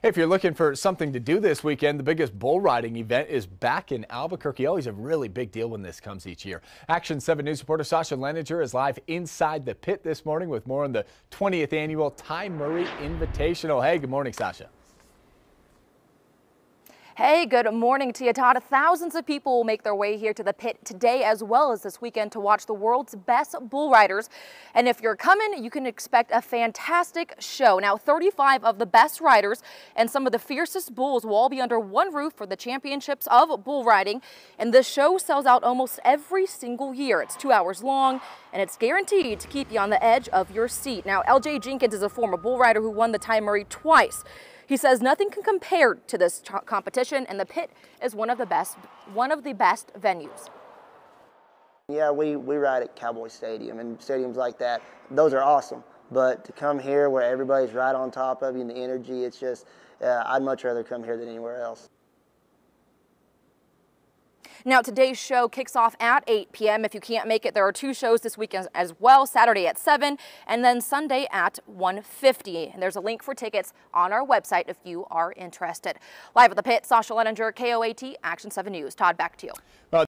If you're looking for something to do this weekend, the biggest bull riding event is back in Albuquerque. Always a really big deal when this comes each year. Action 7 News reporter Sasha Leininger is live inside the pit this morning with more on the 20th annual Ty Murray Invitational. Hey, good morning, Sasha. Hey, good morning to you, Todd. Thousands of people will make their way here to the pit today as well as this weekend to watch the world's best bull riders. And if you're coming, you can expect a fantastic show. Now, 35 of the best riders and some of the fiercest bulls will all be under one roof for the championships of bull riding. And this show sells out almost every single year. It's 2 hours long, and it's guaranteed to keep you on the edge of your seat. Now, LJ Jenkins is a former bull rider who won the Ty Murray twice. He says nothing can compare to this competition, and the pit is one of the best venues. Yeah, we ride at Cowboy Stadium and stadiums like that. Those are awesome, but to come here where everybody's right on top of you and the energy, it's just I'd much rather come here than anywhere else. Now, today's show kicks off at 8 p.m. If you can't make it, there are two shows this weekend as well, Saturday at 7 and then Sunday at 1:50. And there's a link for tickets on our website if you are interested. Live at the pit, Sasha Leininger, KOAT, Action 7 News. Todd, back to you.